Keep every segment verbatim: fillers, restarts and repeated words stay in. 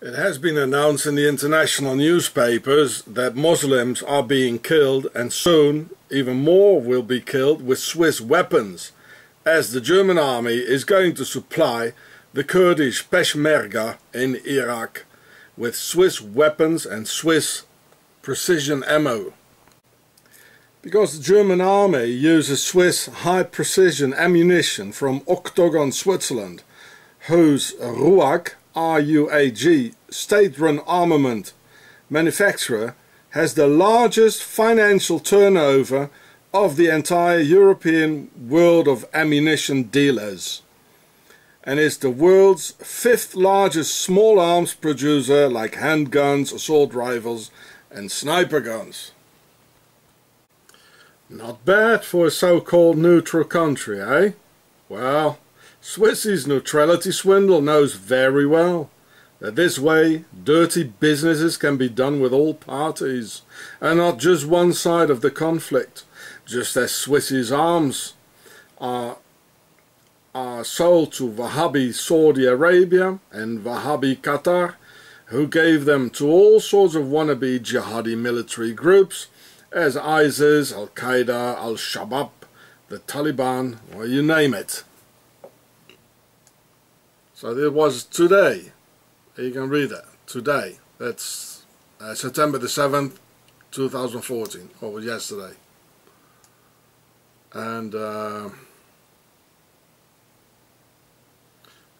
It has been announced in the international newspapers that Muslims are being killed, and soon even more will be killed with Swiss weapons, as the German army is going to supply the Kurdish Peshmerga in Iraq with Swiss weapons and Swiss precision ammo. Because the German army uses Swiss high precision ammunition from Octogon, Switzerland, whose RUAG, R U A G, state-run armament manufacturer has the largest financial turnover of the entire European world of ammunition dealers, and is the world's fifth largest small arms producer, like handguns, assault rifles and sniper guns. Not bad for a so-called neutral country, eh? Well, Swissie's neutrality swindle knows very well that this way dirty businesses can be done with all parties and not just one side of the conflict, just as Swissie's arms are, are sold to Wahhabi Saudi Arabia and Wahhabi Qatar, who gave them to all sorts of wannabe jihadi military groups as ISIS, Al-Qaeda, Al-Shabaab, the Taliban, or you name it. So it was today, you can read that, today, that's uh, September the seventh, two thousand fourteen, or yesterday. And uh,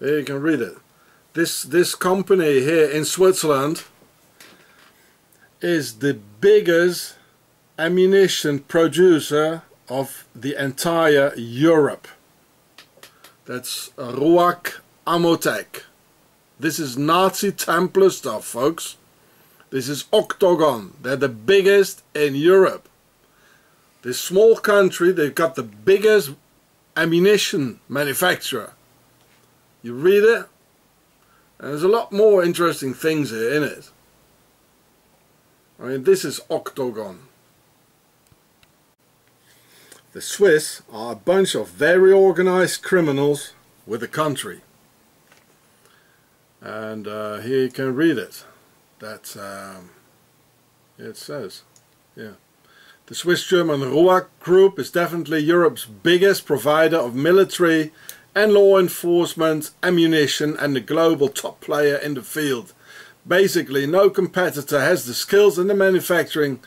there you can read it. This, this company here in Switzerland is the biggest ammunition producer of the entire Europe. That's RUAG Ammotec. This is Nazi Templar stuff, folks. This is Octogon. They're the biggest in Europe. This small country, they've got the biggest ammunition manufacturer. You read it, and there's a lot more interesting things here in it. I mean, this is Octogon. The Swiss are a bunch of very organized criminals with the country. And uh, here you can read it. That um, it says, yeah, the Swiss-German RUAG Group is definitely Europe's biggest provider of military and law enforcement ammunition, and the global top player in the field. Basically, no competitor has the skills and the manufacturing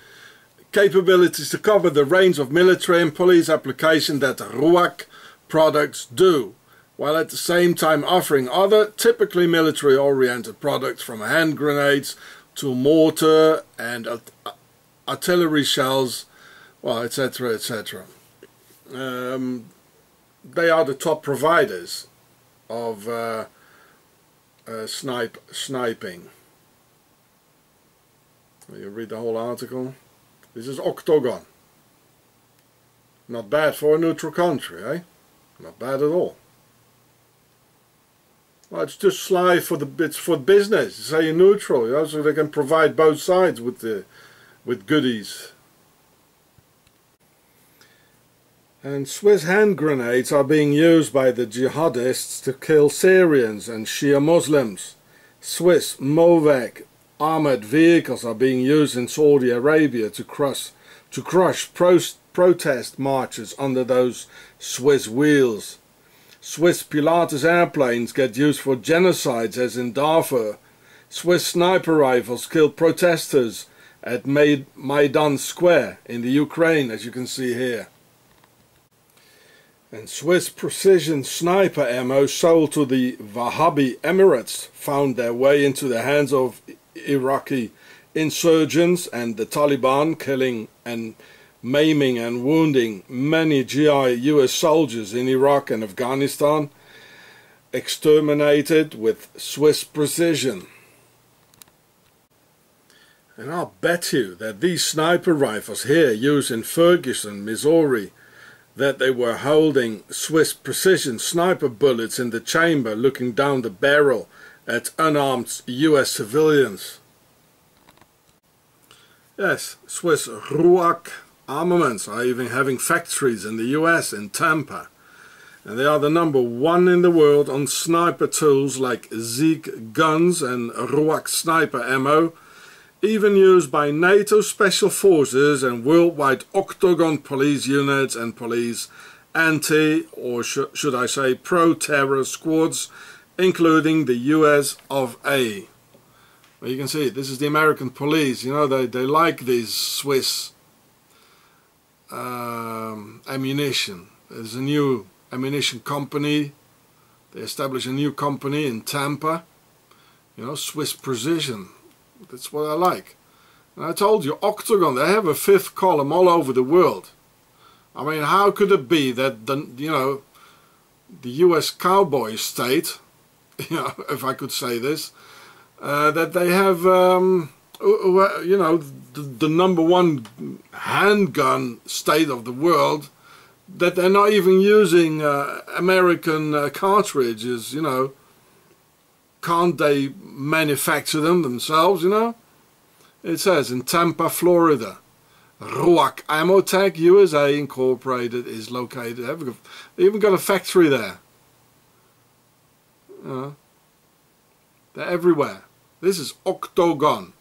capabilities to cover the range of military and police application that RUAG products do, while at the same time offering other typically military-oriented products, from hand grenades to mortar and artillery shells, well, et cetera, et cetera. Um, they are the top providers of uh, uh, snipe, sniping. You read the whole article. This is Octogon. Not bad for a neutral country, eh? Not bad at all. Well, it's just sly for the bits for business. Say like you're neutral, you know, so they can provide both sides with the with goodies. And Swiss hand grenades are being used by the jihadists to kill Syrians and Shia Muslims. Swiss Mowag armored vehicles are being used in Saudi Arabia to crush to crush pro protest marches under those Swiss wheels. Swiss Pilatus airplanes get used for genocides, as in Darfur. Swiss sniper rifles killed protesters at Maidan Square in the Ukraine, as you can see here. And Swiss precision sniper ammo sold to the Wahhabi Emirates found their way into the hands of Iraqi insurgents and the Taliban, killing and maiming and wounding many G I U S soldiers in Iraq and Afghanistan, exterminated with Swiss precision. And I'll bet you that these sniper rifles here used in Ferguson, Missouri, that they were holding Swiss precision sniper bullets in the chamber, looking down the barrel at unarmed U S civilians. Yes, Swiss RUAG Armaments are even having factories in the U S in Tampa, And they are the number one in the world on sniper tools like Zeek guns and RUAG sniper ammo, even used by NATO special forces and worldwide Octogon police units and police anti, or sh should I say pro-terror squads, including the U S of A. Well, you can see this is the American police. You know, they, they like these Swiss um, ammunition. There's a new ammunition company. They establish a new company in Tampa. You know, Swiss precision. That's what I like. And I told you, Octogon, they have a fifth column all over the world. I mean, how could it be that the, you know, the U S cowboy state, you know, if I could say this, uh, that they have, um, you know, the, the number one handgun state of the world, that they're not even using uh, American uh, cartridges, you know. Can't they manufacture them themselves, you know? It says in Tampa, Florida, RUAG Ammotec U S A Incorporated is located. They even got a factory there. You know, they're everywhere. This is Octogon.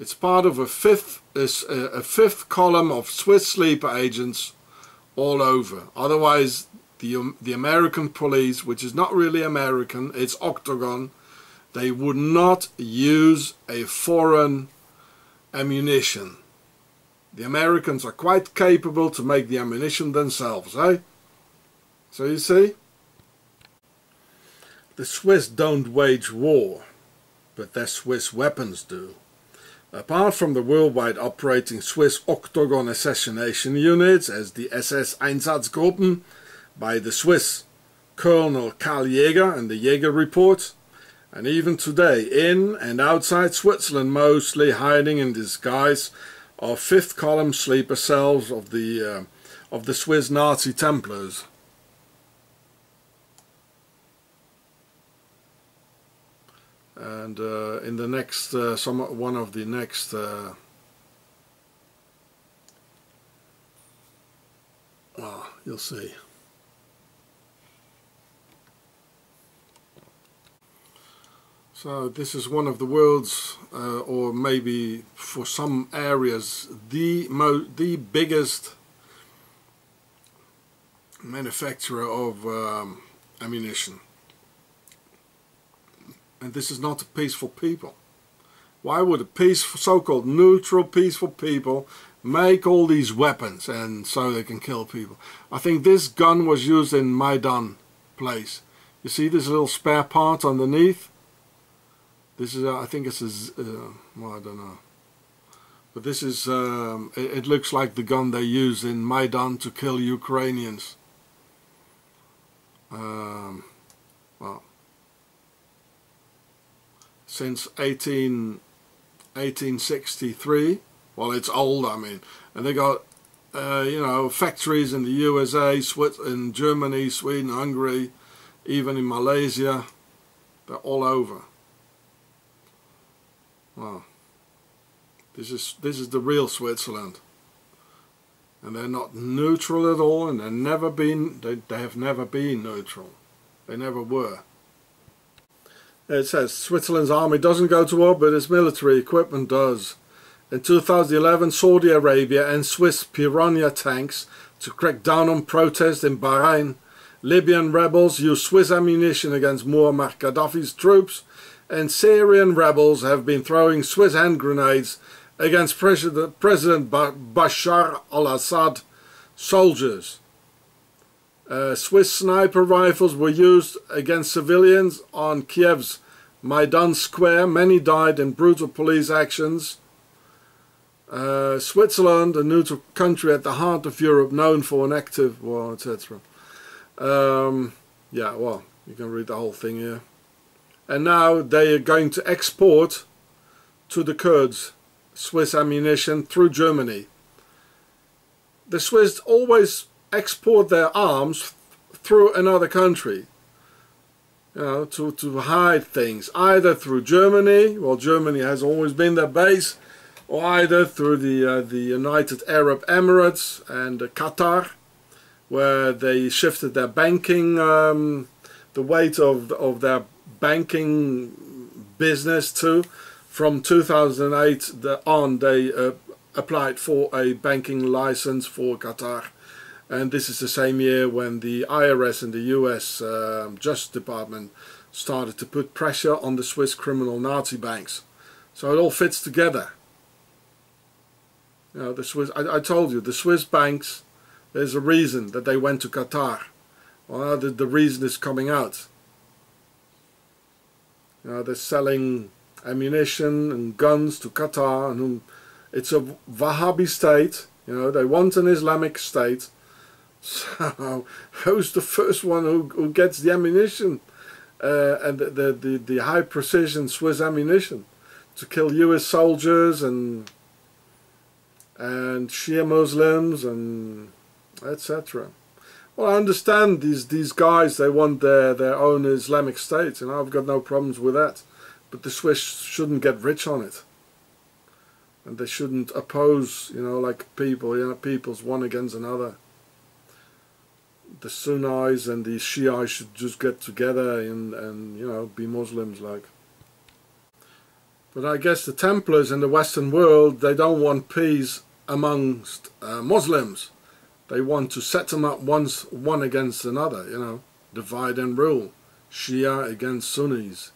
It's part of a fifth, a fifth column of Swiss sleeper agents all over. Otherwise, the the American police, which is not really American, it's Octogon, they would not use a foreign ammunition. The Americans are quite capable to make the ammunition themselves, eh? So you see, the Swiss don't wage war, but their Swiss weapons do. Apart from the worldwide operating Swiss Octogon assassination units, as the S S Einsatzgruppen by the Swiss Colonel Karl Jäger and the Jäger Report, and even today in and outside Switzerland, mostly hiding in disguise, are fifth column sleeper cells of the uh, of the Swiss Nazi Templars. And uh, in the next uh, some one of the next uh, well, you'll see. So this is one of the world's, uh, or maybe for some areas, the mo the biggest manufacturer of um, ammunition. And this is not a peaceful people. Why would a peaceful, so-called neutral, peaceful people make all these weapons and so they can kill people? I think this gun was used in Maidan place. You see this little spare part underneath? This is, I think it's a, uh, well, I don't know. But this is, um, it, it looks like the gun they use in Maidan to kill Ukrainians. Um, well, since eighteen sixty-three, well, it's old, I mean. And they got, uh, you know, factories in the U S A, Switzerland, in Germany, Sweden, Hungary, even in Malaysia. They're all over. Wow, this is this is the real Switzerland, and they're not neutral at all, and they've never been. They, they have never been neutral. They never were. It says Switzerland's army doesn't go to war, but its military equipment does. In two thousand eleven, Saudi Arabia and Swiss Piranha tanks to crack down on protests in Bahrain. Libyan rebels use Swiss ammunition against Muammar Gaddafi's troops. And Syrian rebels have been throwing Swiss hand grenades against President Bashar al-Assad soldiers. Uh, Swiss sniper rifles were used against civilians on Kiev's Maidan Square. Many died in brutal police actions. Uh, Switzerland, a neutral country at the heart of Europe, known for an active war, et cetera. Um, yeah, well, you can read the whole thing here. And now they are going to export to the Kurds Swiss ammunition through Germany. The Swiss always export their arms through another country, you know, to, to hide things, either through Germany, well, Germany has always been their base, or either through the, uh, the United Arab Emirates and uh, Qatar, where they shifted their banking, um, the weight of, of their banking business to. From two thousand eight the, on, they uh, applied for a banking license for Qatar. And this is the same year when the I R S in the U S uh, Justice Department started to put pressure on the Swiss criminal Nazi banks. So it all fits together. You know, the Swiss, I, I told you, the Swiss banks, there's a reason that they went to Qatar. Well, the, the reason is coming out. You know, they're selling ammunition and guns to Qatar. And it's a Wahhabi state. You know, they want an Islamic state. So who's the first one who, who gets the ammunition uh, and the, the, the, the high precision Swiss ammunition to kill U S soldiers and and Shia Muslims and et cetera. Well, I understand these these guys, they want their, their own Islamic state, and I've got no problems with that. But the Swiss shouldn't get rich on it. And they shouldn't oppose, you know, like people, you know, peoples one against another. The Sunnis and the Shiites should just get together and, and you know, be Muslims like. But I guess the Templars in the Western world, they don't want peace amongst uh, Muslims. They want to set them up once, one against another, you know, divide and rule. Shia against Sunnis.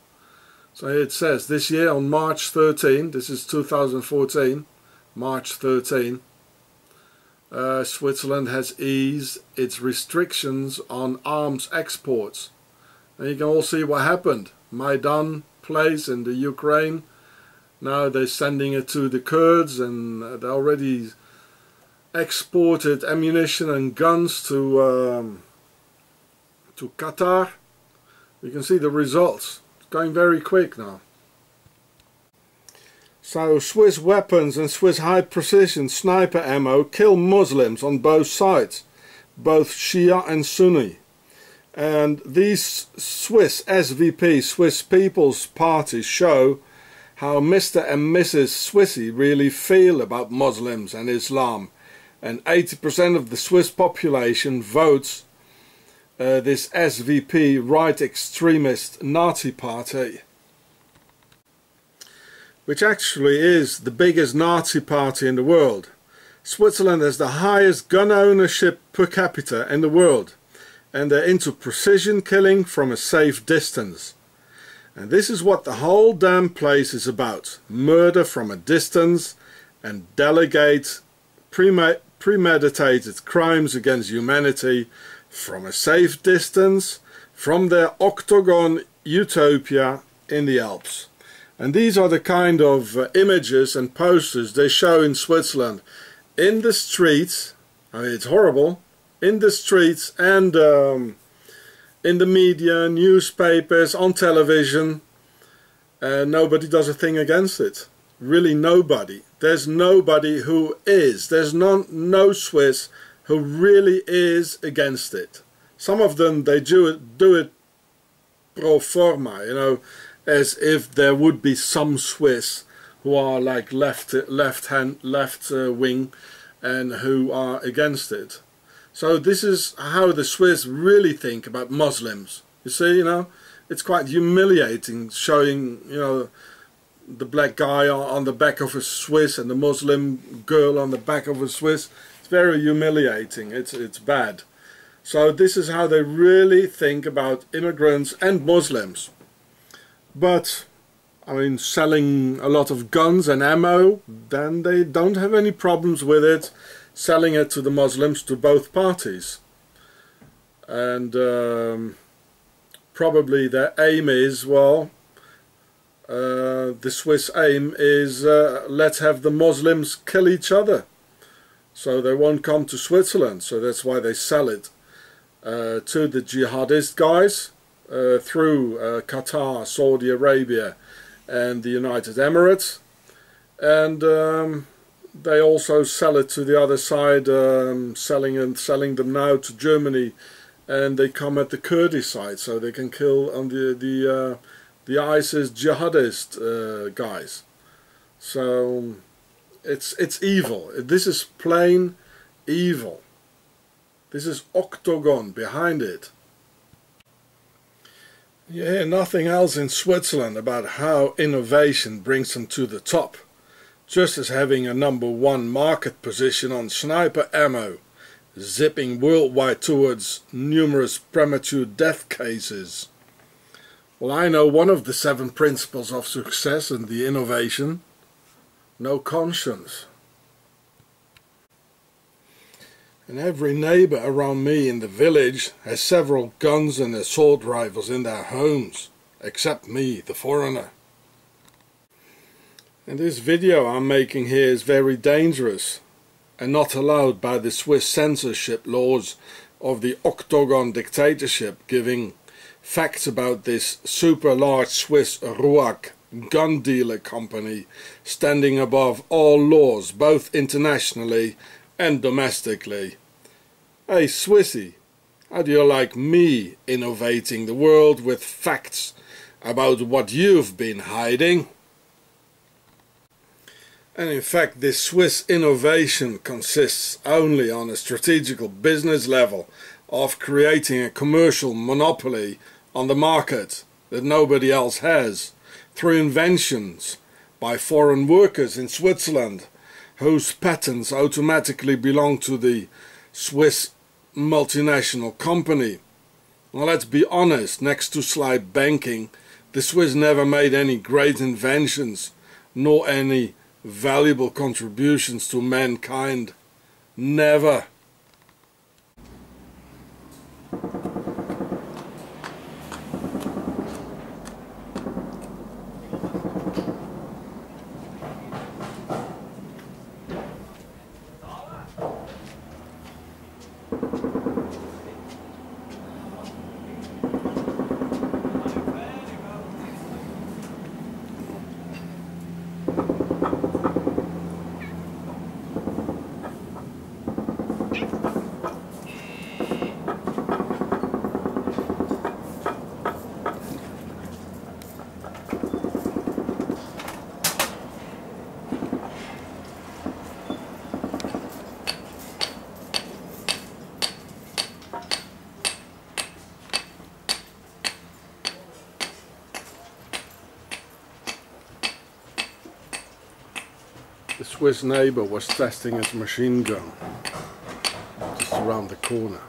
So it says this year on March thirteenth, this is two thousand fourteen, March thirteenth, Uh, Switzerland has eased its restrictions on arms exports. And you can all see what happened. Maidan place in the Ukraine. Now they're sending it to the Kurds, and they already exported ammunition and guns to, um, to Qatar. You can see the results. It's going very quick now. So Swiss weapons and Swiss high precision sniper ammo kill Muslims on both sides, both Shia and Sunni. And these Swiss S V P, Swiss People's Party, show how Mister and Missus Swissy really feel about Muslims and Islam. And eighty percent of the Swiss population votes uh, this S V P right extremist Nazi party, which actually is the biggest Nazi party in the world. Switzerland has the highest gun ownership per capita in the world, and they're into precision killing from a safe distance. And this is what the whole damn place is about. Murder from a distance and delegate premeditated crimes against humanity from a safe distance from their Octogon utopia in the Alps. And these are the kind of uh, images and posters they show in Switzerland. In the streets, I mean, it's horrible, in the streets and um, in the media, newspapers, on television. Uh, nobody does a thing against it. Really nobody. There's nobody who is. There's no, no Swiss who really is against it. Some of them, they do it, do it pro forma, you know, as if there would be some Swiss who are like left left hand left uh, wing and who are against it. So this is how the Swiss really think about Muslims. You see, you know, it's quite humiliating showing, you know, the black guy on the back of a Swiss and the Muslim girl on the back of a Swiss. It's very humiliating. It's it's bad. So this is how they really think about immigrants and Muslims. But, I mean, selling a lot of guns and ammo, then they don't have any problems with it, selling it to the Muslims, to both parties. And um, probably their aim is, well, uh, the Swiss aim is, uh, let's have the Muslims kill each other. So they won't come to Switzerland, so that's why they sell it uh, to the jihadist guys. Uh, through uh, Qatar, Saudi Arabia and the United Emirates, and um, they also sell it to the other side, um, selling and selling them now to Germany, and they come at the Kurdish side so they can kill on the the, uh, the ISIS jihadist uh, guys. So it's it's evil. This is plain evil. This is Octogon behind it. You hear nothing else in Switzerland about how innovation brings them to the top, just as having a number one market position on sniper ammo, zipping worldwide towards numerous premature death cases. Well, I know one of the seven principles of success and the innovation: no conscience. And every neighbour around me in the village has several guns and assault rifles in their homes, except me, the foreigner. And this video I'm making here is very dangerous and not allowed by the Swiss censorship laws of the Octogon dictatorship, giving facts about this super large Swiss RUAG gun dealer company standing above all laws, both internationally and domestically. Hey Swissy, how do you like me innovating the world with facts about what you've been hiding? And in fact, this Swiss innovation consists only on a strategical business level of creating a commercial monopoly on the market that nobody else has, through inventions by foreign workers in Switzerland whose patents automatically belong to the Swiss multinational company. Well, let's be honest, next to sly banking, the Swiss never made any great inventions nor any valuable contributions to mankind. Never. The Swiss neighbour was testing his machine gun just around the corner.